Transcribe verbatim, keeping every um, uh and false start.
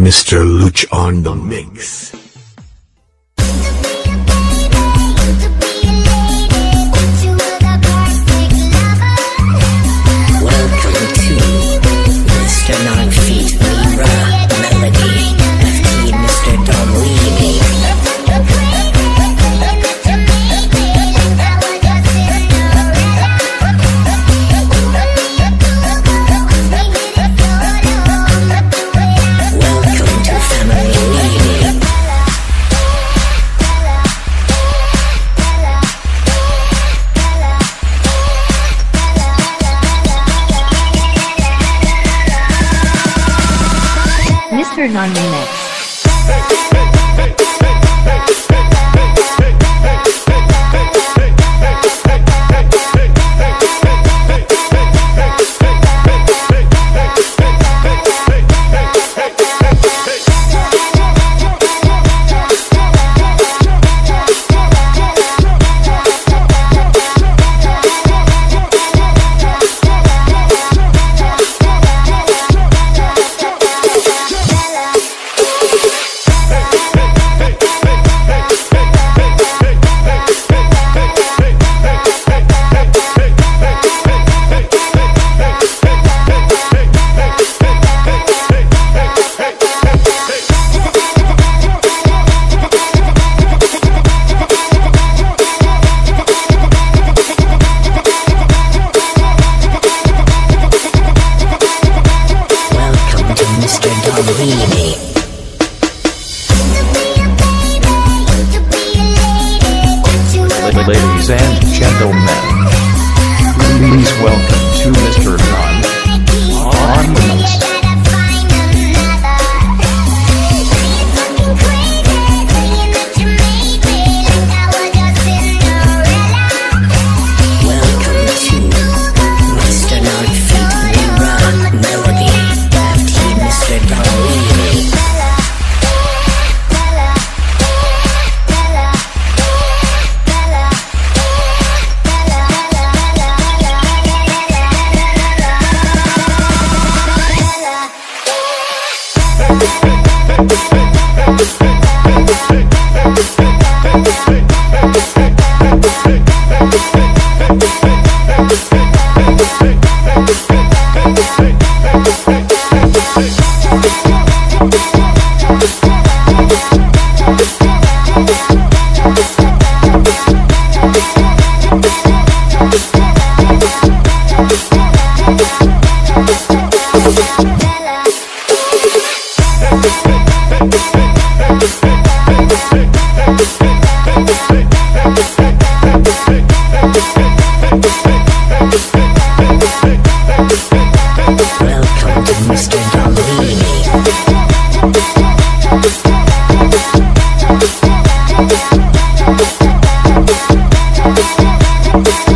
Mister Luch on the mix. Mister Non-Remix. Really? Ladies and gentlemen, please welcome to Mister Non on the mix.